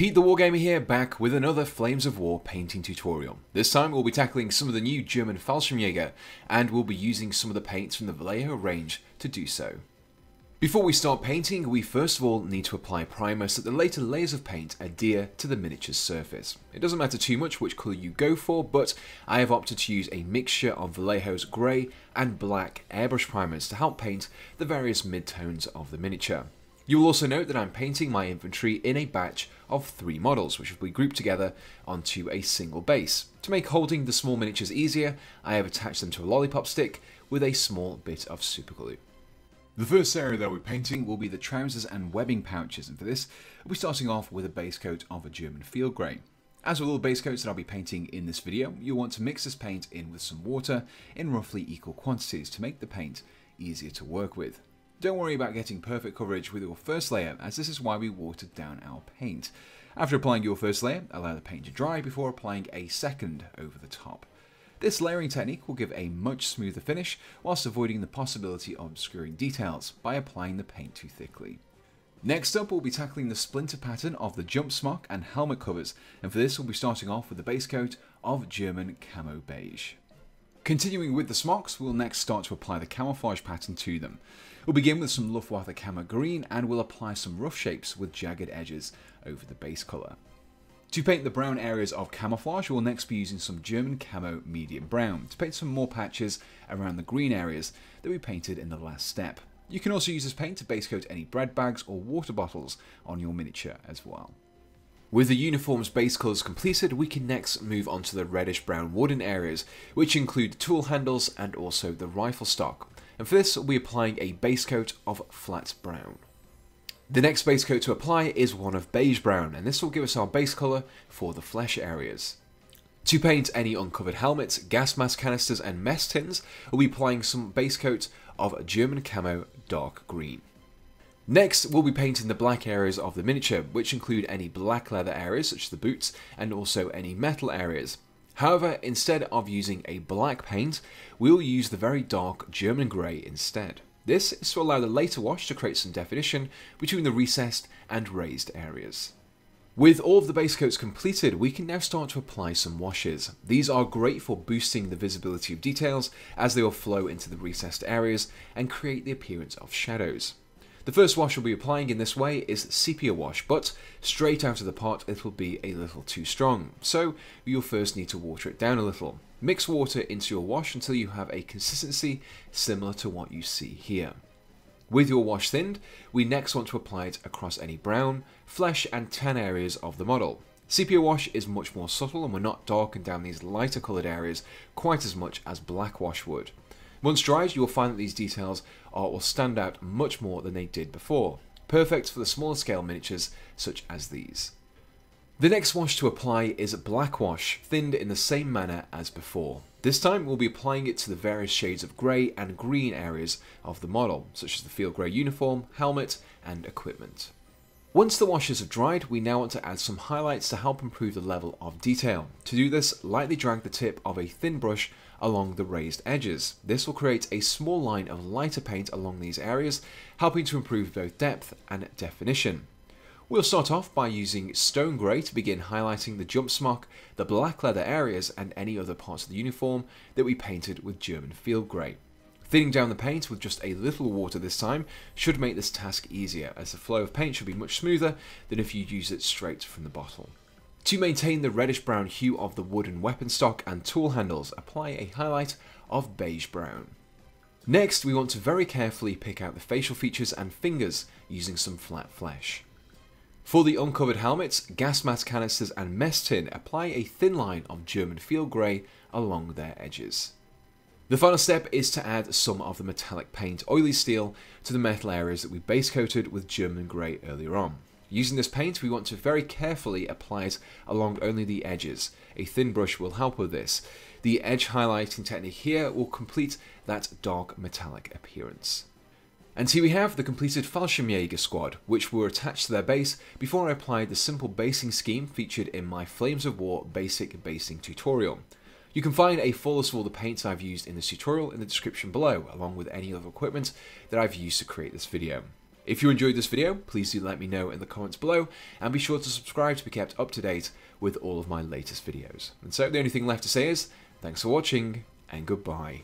Pete the Wargamer here, back with another Flames of War painting tutorial. This time we'll be tackling some of the new German Fallschirmjäger, and we'll be using some of the paints from the Vallejo range to do so. Before we start painting, we first of all need to apply primer so that the later layers of paint adhere to the miniature's surface. It doesn't matter too much which colour you go for, but I have opted to use a mixture of Vallejo's grey and black airbrush primers to help paint the various midtones of the miniature. You will also note that I'm painting my infantry in a batch of 3 models, which will be grouped together onto a single base. To make holding the small miniatures easier, I have attached them to a lollipop stick with a small bit of superglue. The first area that we're painting will be the trousers and webbing pouches, and for this, we'll be starting off with a base coat of a German Field Grey. As with all base coats that I'll be painting in this video, you'll want to mix this paint in with some water in roughly equal quantities to make the paint easier to work with. Don't worry about getting perfect coverage with your first layer, as this is why we watered down our paint. After applying your first layer, allow the paint to dry before applying a second over the top. This layering technique will give a much smoother finish whilst avoiding the possibility of obscuring details by applying the paint too thickly. Next up, we'll be tackling the splinter pattern of the jump smock and helmet covers, and for this we'll be starting off with a base coat of German Camo Beige. Continuing with the smocks, we'll next start to apply the camouflage pattern to them. We'll begin with some Luftwaffe Camo Green, and we'll apply some rough shapes with jagged edges over the base colour. To paint the brown areas of camouflage, we'll next be using some German Camo Medium Brown to paint some more patches around the green areas that we painted in the last step. You can also use this paint to base coat any bread bags or water bottles on your miniature as well. With the uniform's base colours completed, we can next move on to the reddish-brown wooden areas, which include tool handles and also the rifle stock. And for this, we'll be applying a base coat of flat brown. The next base coat to apply is one of beige brown, and this will give us our base colour for the flesh areas. To paint any uncovered helmets, gas mask canisters and mess tins, we'll be applying some base coat of German Camo Dark Green. Next, we'll be painting the black areas of the miniature, which include any black leather areas such as the boots and also any metal areas. However, instead of using a black paint, we'll use the very dark German Grey instead. This is to allow the later wash to create some definition between the recessed and raised areas. With all of the base coats completed, we can now start to apply some washes. These are great for boosting the visibility of details, as they will flow into the recessed areas and create the appearance of shadows. The first wash we'll be applying in this way is sepia wash, but straight out of the pot it will be a little too strong, so you'll first need to water it down a little. Mix water into your wash until you have a consistency similar to what you see here. With your wash thinned, we next want to apply it across any brown, flesh and tan areas of the model. Sepia wash is much more subtle and will not darken down these lighter coloured areas quite as much as black wash would. Once dried, you will find that these details will stand out much more than they did before. Perfect for the smaller scale miniatures such as these. The next wash to apply is black wash, thinned in the same manner as before. This time we'll be applying it to the various shades of grey and green areas of the model, such as the Field Grey uniform, helmet and equipment. Once the washes have dried, we now want to add some highlights to help improve the level of detail. To do this, lightly drag the tip of a thin brush along the raised edges. This will create a small line of lighter paint along these areas, helping to improve both depth and definition. We'll start off by using Stone Grey to begin highlighting the jump smock, the black leather areas and any other parts of the uniform that we painted with German Field Grey. Thinning down the paint with just a little water this time should make this task easier, as the flow of paint should be much smoother than if you use it straight from the bottle. To maintain the reddish-brown hue of the wooden weapon stock and tool handles, apply a highlight of beige brown. Next, we want to very carefully pick out the facial features and fingers using some flat flesh. For the uncovered helmets, gas mask canisters and mess tin, apply a thin line of German Field Grey along their edges. The final step is to add some of the metallic paint, oily steel, to the metal areas that we base coated with German Grey earlier on. Using this paint, we want to very carefully apply it along only the edges. A thin brush will help with this. The edge highlighting technique here will complete that dark metallic appearance. And here we have the completed Fallschirmjäger squad, which were attached to their base before I applied the simple basing scheme featured in my Flames of War basic basing tutorial. You can find a full list of all the paints I've used in this tutorial in the description below, along with any other equipment that I've used to create this video. If you enjoyed this video, please do let me know in the comments below, and be sure to subscribe to be kept up to date with all of my latest videos. And so the only thing left to say is, thanks for watching, and goodbye.